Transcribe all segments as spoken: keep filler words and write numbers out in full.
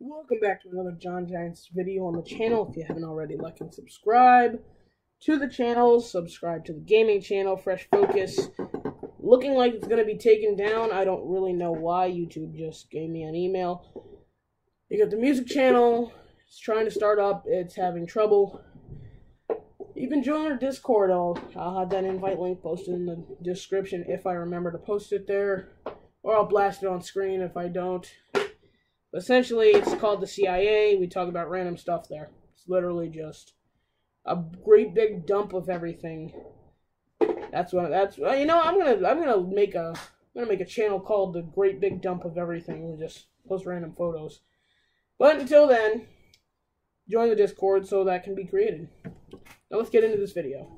Welcome back to another John Giants video on the channel. If you haven't already, like and subscribe to the channel. Subscribe to the gaming channel, Fresh Focus. Looking like it's going to be taken down. I don't really know why. YouTube just gave me an email. You got the music channel. It's trying to start up. It's having trouble. You can join our Discord. I'll, I'll have that invite link posted in the description if I remember to post it there. Or I'll blast it on screen if I don't. But essentially, it's called the C I A. We talk about random stuff there. It's literally just a great big dump of everything. That's what. That's you know. I'm gonna. I'm gonna make a. I'm gonna make a channel called the Great Big Dump of Everything. We just post random photos. But until then, join the Discord so that can be created. Now let's get into this video.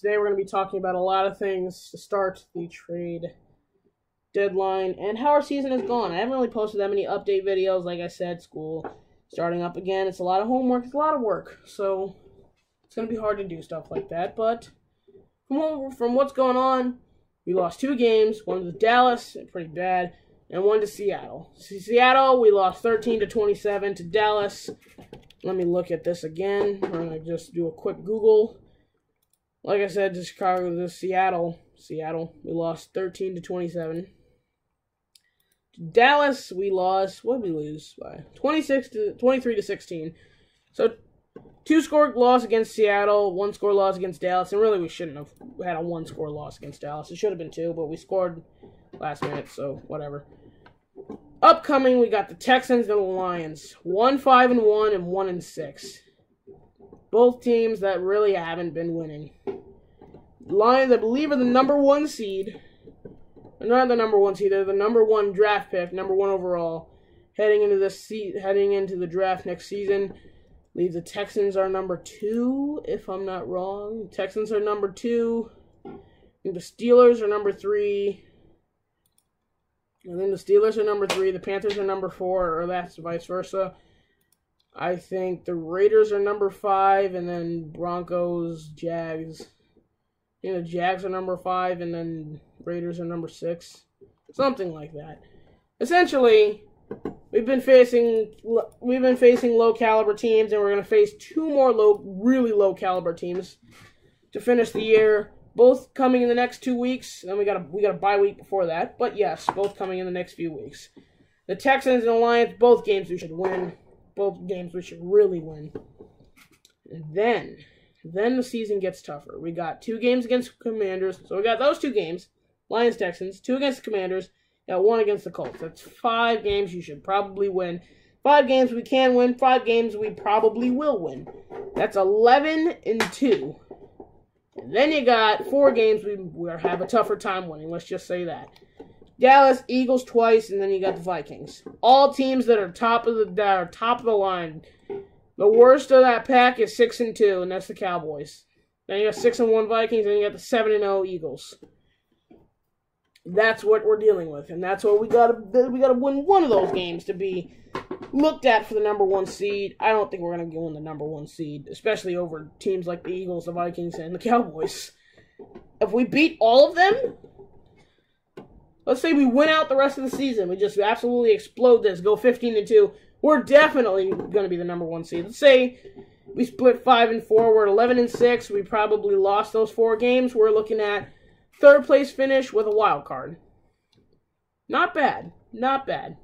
Today we're going to be talking about a lot of things to start the trade deadline and how our season has gone. I haven't really posted that many update videos. Like I said, school starting up again. It's a lot of homework. It's a lot of work. So it's going to be hard to do stuff like that. But from, from what's going on, we lost two games. One to Dallas, pretty bad, and one to Seattle. Seattle, we lost thirteen to twenty-seven to Dallas. Let me look at this again. We're going to just do a quick Google. Like I said, to Chicago, to Seattle, Seattle, we lost thirteen to twenty-seven. To Dallas, we lost. What did we lose by? twenty-six to twenty-three to sixteen. So, two score loss against Seattle, one score loss against Dallas, and really we shouldn't have had a one score loss against Dallas. It should have been two, but we scored last minute, so whatever. Upcoming, we got the Texans and the Lions, one five and one and one and six. Both teams that really haven't been winning. Lions, I believe, are the number one seed. They're not the number one seed. They're the number one draft pick, number one overall, heading into this seat, heading into the draft next season. I believe the Texans are number two, if I'm not wrong. The Texans are number two. And the Steelers are number three. And then the Steelers are number three. The Panthers are number four, or that's vice versa. I think the Raiders are number five, and then Broncos, Jags. You know, Jags are number five, and then Raiders are number six. Something like that. Essentially, we've been facing we've been facing low caliber teams, and we're going to face two more low, really low caliber teams to finish the year. Both coming in the next two weeks. Then we got a we got a bye week before that. But yes, both coming in the next few weeks. The Texans and the Lions, both games we should win. Both games we should really win. And then, then the season gets tougher. We got two games against Commanders. So we got those two games, Lions, Texans, two against the Commanders, and one against the Colts. That's five games you should probably win. Five games we can win. Five games we probably will win. That's eleven and two. And then you got four games we will have a tougher time winning. Let's just say that. Dallas, Eagles twice, and then you got the Vikings. All teams that are top of the that are top of the line. The worst of that pack is six and two, and that's the Cowboys. Then you got six and one Vikings, and you got the seven and zero Eagles. That's what we're dealing with, and that's what we gotta we gotta win one of those games to be looked at for the number one seed. I don't think we're gonna win the number one seed, especially over teams like the Eagles, the Vikings, and the Cowboys. If we beat all of them. Let's say we win out the rest of the season. We just absolutely explode this. Go fifteen and two. We're definitely going to be the number one seed. Let's say we split five and four. We're eleven and six. We probably lost those four games. We're looking at third place finish with a wild card. Not bad. Not bad.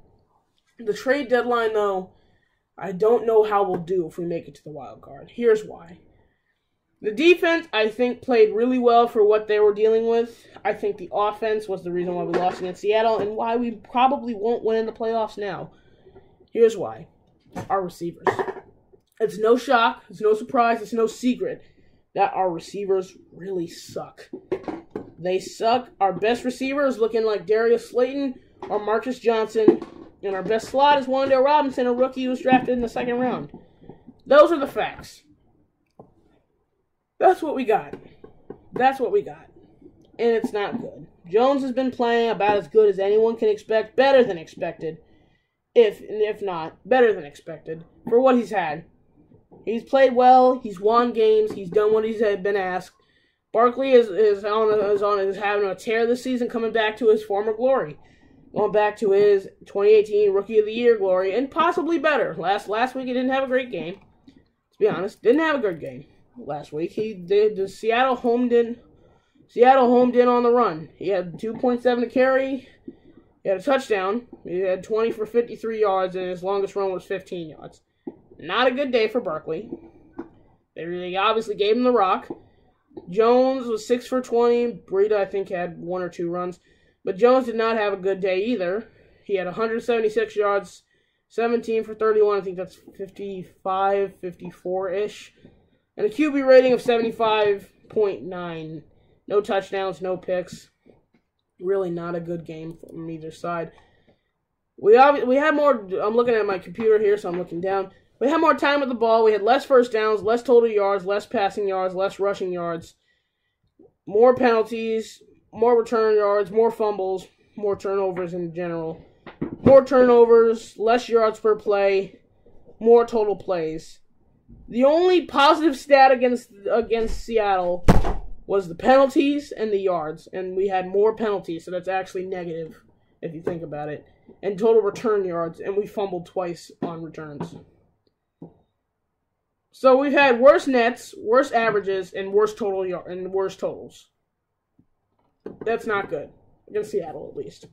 The trade deadline, though, I don't know how we'll do if we make it to the wild card. Here's why. The defense, I think, played really well for what they were dealing with. I think the offense was the reason why we lost against Seattle and why we probably won't win in the playoffs now. Here's why. Our receivers. It's no shock, it's no surprise, it's no secret that our receivers really suck. They suck. Our best receiver is looking like Darius Slayton or Marcus Johnson, and our best slot is Wan'Dale Robinson, a rookie who was drafted in the second round. Those are the facts. That's what we got. That's what we got. And it's not good. Jones has been playing about as good as anyone can expect, better than expected, if if not, better than expected, for what he's had. He's played well, he's won games, he's done what he's been asked. Barkley is, is, on, is, on, is having a tear this season, coming back to his former glory. Going back to his twenty eighteen Rookie of the Year glory, and possibly better. Last last week he didn't have a great game. To be honest, didn't have a good game last week. He did the Seattle homed in, Seattle homed in on the run. He had two point seven to carry. He had a touchdown. He had twenty for fifty-three yards, and his longest run was fifteen yards. Not a good day for Barkley. They really obviously gave him the rock. Jones was six for twenty. Breida, I think, had one or two runs. But Jones did not have a good day either. He had one hundred seventy-six yards, seventeen for thirty-one. I think that's fifty-five, fifty-four-ish. And a Q B rating of seventy-five point nine. No touchdowns, no picks. Really not a good game from either side. We we had more... I'm looking at my computer here, so I'm looking down. We had more time with the ball. We had less first downs, less total yards, less passing yards, less rushing yards, more penalties, more return yards, more fumbles, more turnovers in general. More turnovers, less yards per play, more total plays. The only positive stat against against Seattle was the penalties and the yards, and we had more penalties, so that's actually negative if you think about it. And total return yards, and we fumbled twice on returns. So we've had worse nets, worse averages, and worse total yard and worse totals. That's not good against Seattle, at least.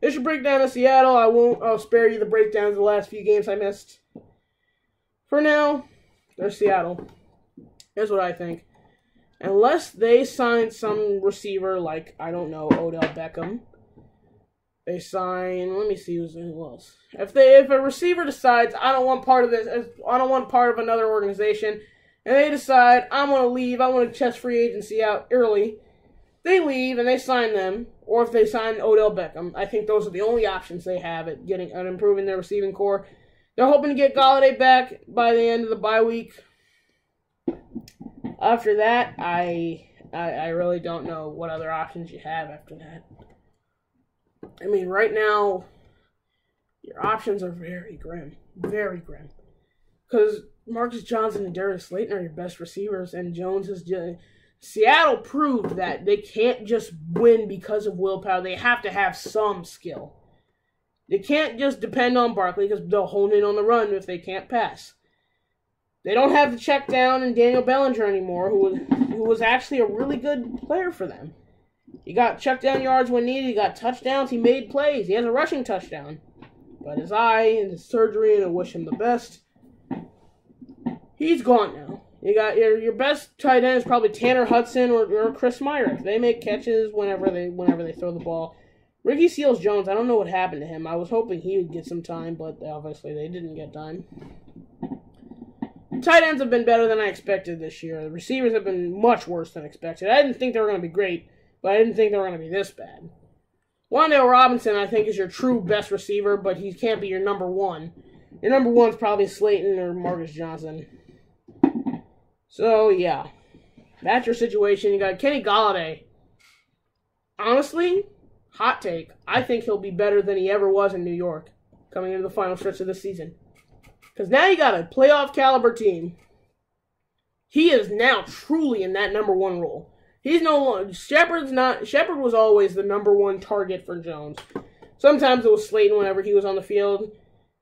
This should break down to Seattle. I won't. I'll spare you the breakdowns of the last few games I missed. For now, there's Seattle. Here's what I think. Unless they sign some receiver like, I don't know, Odell Beckham. They sign, let me see who's, who else. If they, if a receiver decides, I don't want part of this, I don't want part of another organization, and they decide, I'm going to leave, I want to test free agency out early, they leave and they sign them, or if they sign Odell Beckham, I think those are the only options they have at getting and improving their receiving core. They're hoping to get Golladay back by the end of the bye week. After that, I, I, I really don't know what other options you have after that. I mean, right now, your options are very grim. Very grim. Because Marcus Johnson and Darius Slayton are your best receivers, and Jones is just... Seattle proved that they can't just win because of willpower. They have to have some skill. They can't just depend on Barkley because they'll hone in on the run if they can't pass. They don't have the check down and Daniel Bellinger anymore, who was, who was actually a really good player for them. He got check down yards when needed. He got touchdowns. He made plays. He has a rushing touchdown. But his eye and his surgery, and I wish him the best. He's gone now. You got your your best tight end is probably Tanner Hudson or, or Chris Myers. They make catches whenever they whenever they throw the ball. Ricky Seals-Jones, I don't know what happened to him. I was hoping he would get some time, but obviously they didn't get time. Tight ends have been better than I expected this year. The receivers have been much worse than expected. I didn't think they were going to be great, but I didn't think they were going to be this bad. Wan'Dale Robinson, I think, is your true best receiver, but he can't be your number one. Your number one's probably Slayton or Marcus Johnson. So, yeah. That's your situation. You got Kenny Golladay. Honestly, hot take. I think he'll be better than he ever was in New York coming into the final stretch of the season. Because now you got a playoff caliber team. He is now truly in that number one role. He's no longer Shepard's not Shepard was always the number one target for Jones. Sometimes it was Slayton whenever he was on the field.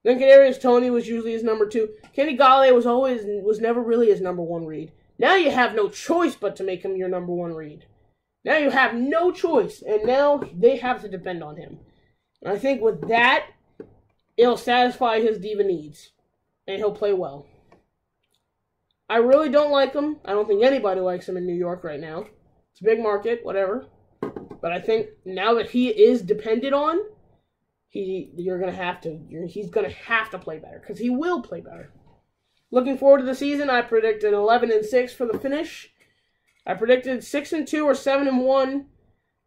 Then Kadarius Toney was usually his number two. Kenny Golladay was always was never really his number one read. Now you have no choice but to make him your number one read. Now you have no choice, and now they have to depend on him. And I think with that, it'll satisfy his diva needs, and he'll play well. I really don't like him. I don't think anybody likes him in New York right now. It's a big market, whatever. But I think now that he is depended on, he you're gonna have to you're, he's gonna have to play better because he will play better. Looking forward to the season, I predict an eleven and six for the finish. I predicted six and two or seven and one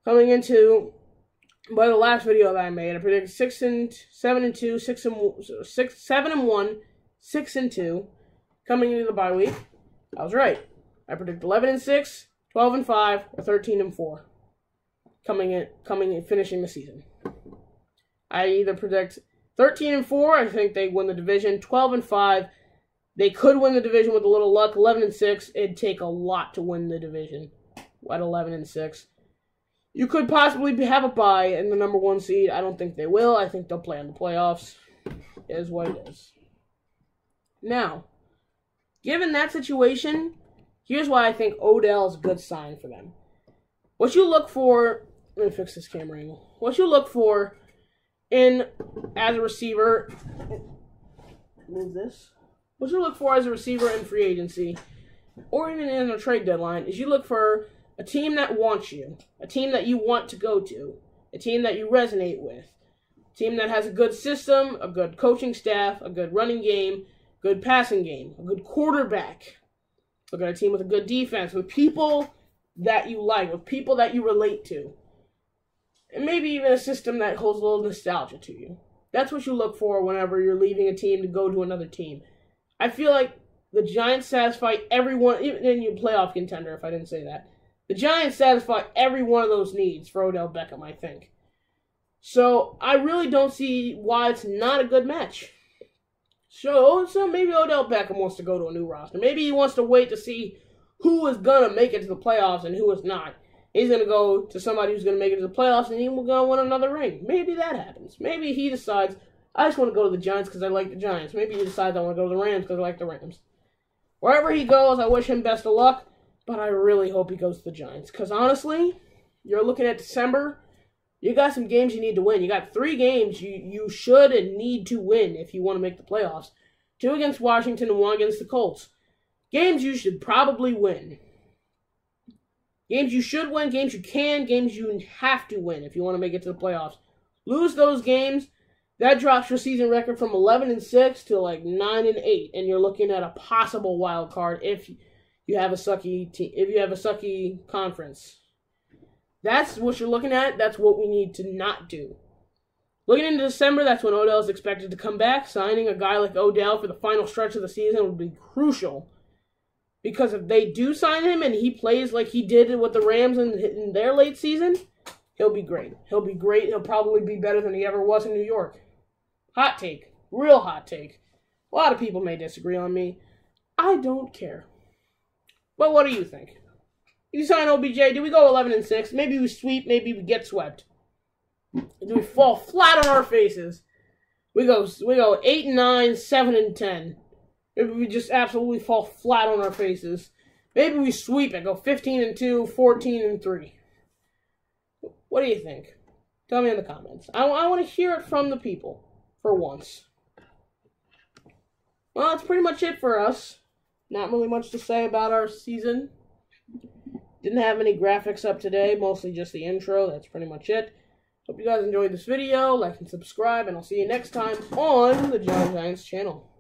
coming into by the last video that I made. I predicted six and seven and two, six and six, seven and one, six and two coming into the bye week. I was right. I predict eleven and six. twelve and five, or thirteen and four. coming in, coming and finishing the season. I either predict thirteen and four, I think they win the division, twelve and five, they could win the division with a little luck, eleven and six, it'd take a lot to win the division at eleven and six. You could possibly have a bye in the number one seed. I don't think they will. I think they'll play in the playoffs. It is what it is. Now, given that situation, here's why I think Odell's a good sign for them. What you look for... Let me fix this camera angle. What you look for in as a receiver... Move this. What you look for as a receiver in free agency, or even in a trade deadline, is you look for... a team that wants you, a team that you want to go to, a team that you resonate with, a team that has a good system, a good coaching staff, a good running game, good passing game, a good quarterback. Look at a team with a good defense, with people that you like, with people that you relate to, and maybe even a system that holds a little nostalgia to you. That's what you look for whenever you're leaving a team to go to another team. I feel like the Giants satisfy everyone, even in your playoff contender, if I didn't say that. The Giants satisfy every one of those needs for Odell Beckham, I think. So, I really don't see why it's not a good match. So, so maybe Odell Beckham wants to go to a new roster. Maybe he wants to wait to see who is going to make it to the playoffs and who is not. He's going to go to somebody who's going to make it to the playoffs and he's going to win another ring. Maybe that happens. Maybe he decides, I just want to go to the Giants because I like the Giants. Maybe he decides I want to go to the Rams because I like the Rams. Wherever he goes, I wish him best of luck. But I really hope he goes to the Giants. Because honestly, you're looking at December. You got some games you need to win. You got three games you, you should and need to win if you want to make the playoffs. Two against Washington and one against the Colts. Games you should probably win. Games you should win, games you can, games you have to win if you want to make it to the playoffs. Lose those games, that drops your season record from eleven and six to like nine and eight. And you're looking at a possible wild card if you... You have a sucky team. If you have a sucky conference, that's what you're looking at. That's what we need to not do. Looking into December, that's when Odell is expected to come back. Signing a guy like Odell for the final stretch of the season would be crucial, because if they do sign him and he plays like he did with the Rams in, in their late season, he'll be great. He'll be great. He'll probably be better than he ever was in New York. Hot take. Real hot take. A lot of people may disagree on me. I don't care. But what do you think? If you sign O B J, do we go eleven and six? Maybe we sweep, maybe we get swept. Do we fall flat on our faces? We go we go eight and nine, seven and ten. Maybe we just absolutely fall flat on our faces. Maybe we sweep it, go fifteen and two, fourteen and three. What do you think? Tell me in the comments. I, I want to hear it from the people for once. Well, that's pretty much it for us. Not really much to say about our season. Didn't have any graphics up today, mostly just the intro. That's pretty much it. Hope you guys enjoyed this video. Like and subscribe, and I'll see you next time on the John Giants channel.